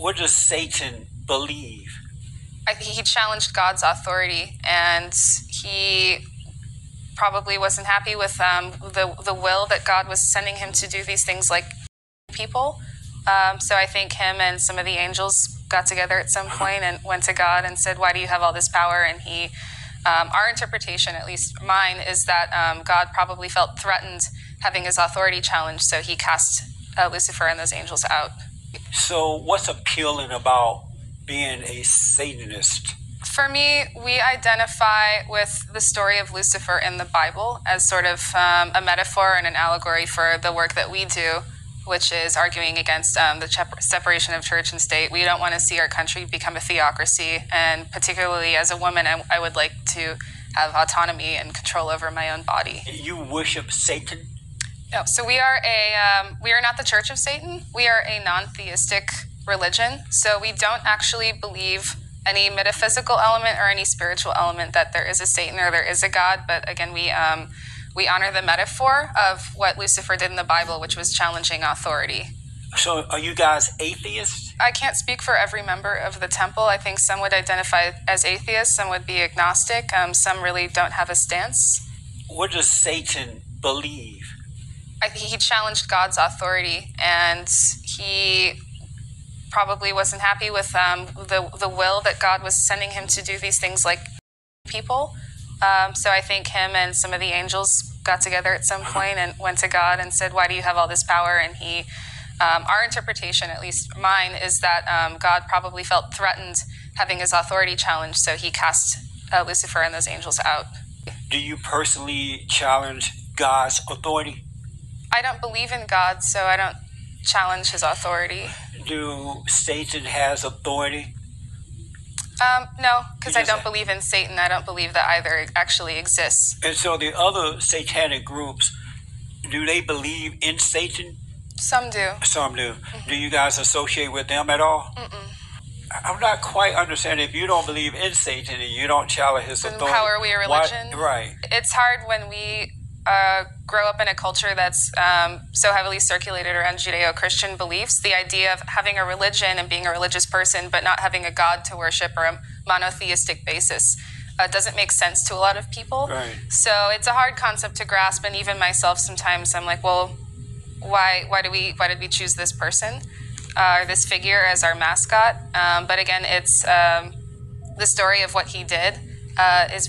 What does Satan believe? He challenged God's authority, and he probably wasn't happy with the will that God was sending him to do these things like people. So I think him and some of the angels got together at some point and went to God and said, why do you have all this power? And he, our interpretation, at least mine, is that God probably felt threatened having his authority challenged, so he cast Lucifer and those angels out. So what's appealing about being a Satanist? For me, we identify with the story of Lucifer in the Bible as sort of a metaphor and an allegory for the work that we do, which is arguing against the separation of church and state. We don't want to see our country become a theocracy, and particularly as a woman, I would like to have autonomy and control over my own body. You worship Satan? No, so we are not the Church of Satan. We are a non-theistic religion, so we don't actually believe any metaphysical element or any spiritual element that there is a Satan or there is a God. But again, we honor the metaphor of what Lucifer did in the Bible, which was challenging authority. So are you guys atheists? I can't speak for every member of the temple. I think some would identify as atheists, some would be agnostic, some really don't have a stance. What does Satan believe? He challenged God's authority, and he probably wasn't happy with the will that God was sending him to do these things like people. So I think him and some of the angels got together at some point and went to God and said, why do you have all this power? And he, our interpretation, at least mine, is that God probably felt threatened having his authority challenged, so he cast Lucifer and those angels out. Do you personally challenge God's authority? I don't believe in God, so I don't challenge his authority. Do Satan has authority? No, because I don't believe in Satan. I don't believe that either actually exists. And so the other satanic groups, do they believe in Satan? Some do. Some do. Mm-hmm. Do you guys associate with them at all? Mm-mm. I'm not quite understanding. If you don't believe in Satan and you don't challenge his authority, how are we a religion? Why, right. It's hard when we grow up in a culture that's so heavily circulated around Judeo-Christian beliefs. The idea of having a religion and being a religious person but not having a God to worship or a monotheistic basis doesn't make sense to a lot of people. Right. So it's a hard concept to grasp, and even myself sometimes I'm like, well, why did we choose this person or this figure as our mascot? But again, it's the story of what he did. It's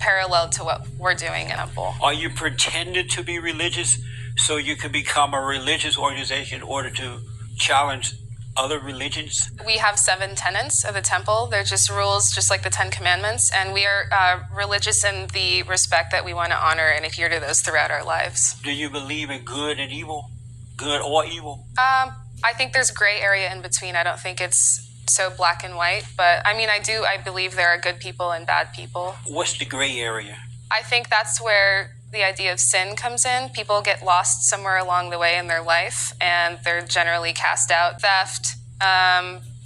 parallel to what we're doing in Apple. Are you pretending to be religious so you can become a religious organization in order to challenge other religions? We have 7 tenets of the temple. They're just rules, just like the 10 commandments, and we are religious in the respect that we want to honor and adhere to those throughout our lives. Do you believe in good and evil? Good or evil? I think there's gray area in between. I don't think it's so black and white, but I mean, I believe there are good people and bad people. What's the gray area? I think that's where the idea of sin comes in. People get lost somewhere along the way in their life, and they're generally cast out. Theft,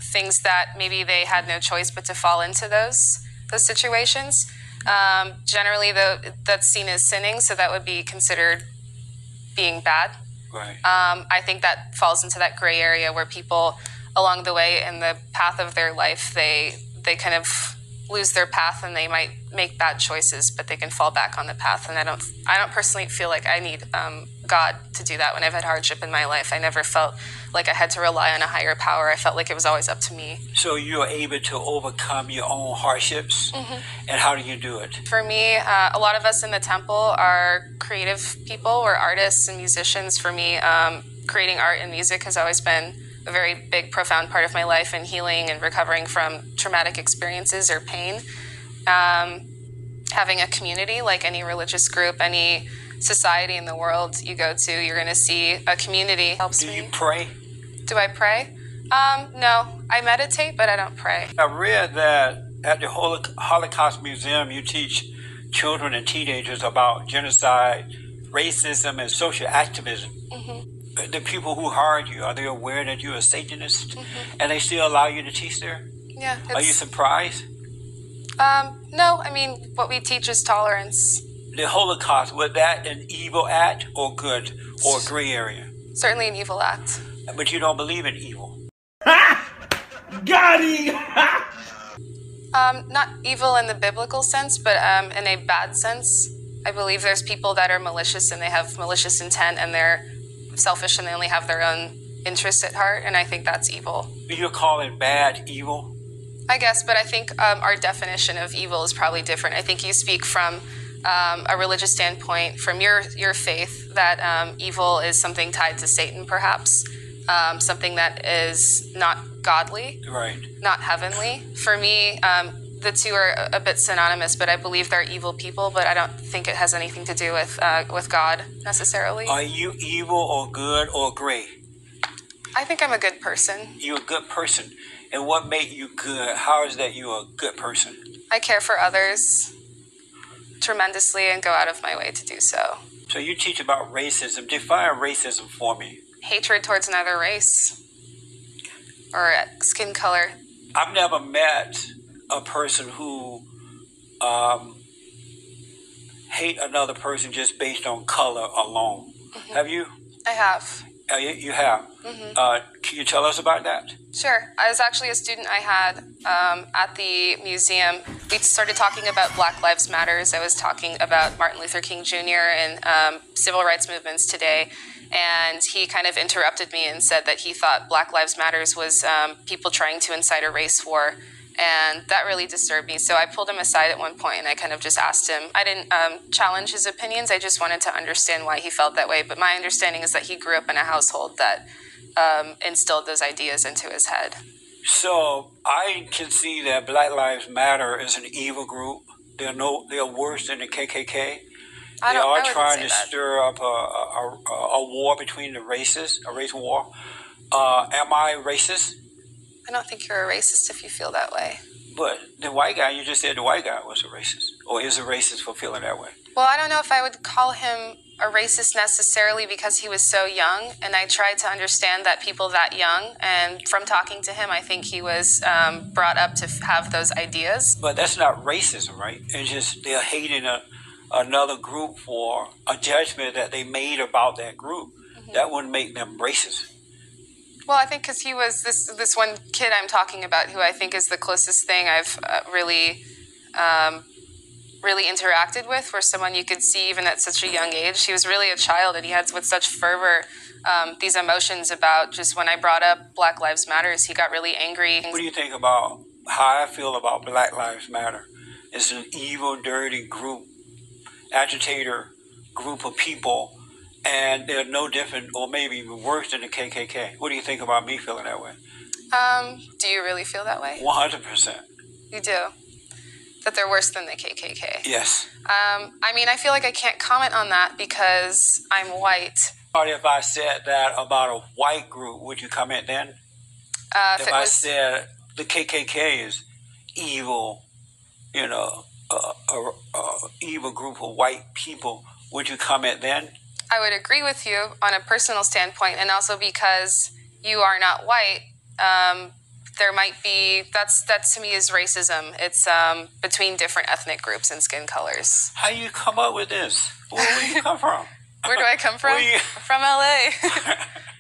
things that maybe they had no choice but to fall into those situations. Generally, that's seen as sinning, so that would be considered being bad. Right. I think that falls into that gray area where people along the way in the path of their life, they kind of lose their path and they might make bad choices, but they can fall back on the path. And I don't personally feel like I need God to do that when I've had hardship in my life. I never felt like I had to rely on a higher power. I felt like it was always up to me. So you're able to overcome your own hardships? Mm-hmm. And how do you do it? For me, a lot of us in the temple are creative people. We're artists and musicians. For me, creating art and music has always been a very big, profound part of my life, and healing and recovering from traumatic experiences or pain. Having a community, like any religious group, any society in the world you go to, you're going to see a community. Helps me. Do you pray? Do I pray? No. I meditate, but I don't pray. I read that at the Holocaust Museum, you teach children and teenagers about genocide, racism, and social activism. Mm-hmm. The people who hired you, are they aware that you're a Satanist? Mm-hmm. And they still allow you to teach there? Yeah. Are you surprised? No, I mean, what we teach is tolerance. The Holocaust, was that an evil act or good or gray area? Certainly an evil act. But you don't believe in evil. Got him! Not evil in the biblical sense, but in a bad sense. I believe there's people that are malicious and they have malicious intent and they're selfish and they only have their own interests at heart, and I think that's evil. You call it bad evil? I guess, but I think our definition of evil is probably different. I think you speak from a religious standpoint, from your faith, that evil is something tied to Satan, perhaps, something that is not godly, right? Not heavenly. For me, the two are a bit synonymous, but I believe they're evil people, but I don't think it has anything to do with God, necessarily. Are you evil or good or gray? I think I'm a good person. You're a good person. And what made you good? How is that you're a good person? I care for others tremendously and go out of my way to do so. So you teach about racism. Define racism for me. Hatred towards another race or skin color. I've never met a person who hate another person just based on color alone. Mm-hmm. Have you? I have. You have. Mm-hmm. Can you tell us about that? Sure. I was actually a student I had at the museum. We started talking about Black Lives Matters. I was talking about Martin Luther King Jr. and civil rights movements today. And he kind of interrupted me and said that he thought Black Lives Matters was people trying to incite a race war. And that really disturbed me. So I pulled him aside at one point and I kind of just asked him. I didn't challenge his opinions. I just wanted to understand why he felt that way. But my understanding is that he grew up in a household that instilled those ideas into his head. So I can see that Black Lives Matter is an evil group. They're worse than the KKK. They are trying to stir up a war between the races, a race war. Am I racist? I don't think you're a racist if you feel that way. But the white guy, you just said the white guy was a racist, or is a racist for feeling that way. Well, I don't know if I would call him a racist necessarily because he was so young, and I tried to understand that people that young, and from talking to him, I think he was brought up to have those ideas. But that's not racism, right? It's just they're hating another group for a judgment that they made about that group. Mm-hmm. That wouldn't make them racist. Well, I think because he was this one kid I'm talking about, who I think is the closest thing I've really interacted with, where someone you could see even at such a young age, he was really a child and he had with such fervor these emotions about just when I brought up Black Lives Matters, he got really angry. What do you think about how I feel about Black Lives Matter? It's an evil, dirty group, agitator group of people. And they're no different or maybe even worse than the KKK. What do you think about me feeling that way? Do you really feel that way? 100%. You do? That they're worse than the KKK? Yes. I mean, I feel like I can't comment on that because I'm white. But if I said that about a white group, would you comment then? If I said the KKK is evil, you know, evil group of white people, would you comment then? I would agree with you on a personal standpoint, and also because you are not white, there might be, that to me is racism. It's between different ethnic groups and skin colors. How you come up with this? Where do you come from? Where do I come from? From LA.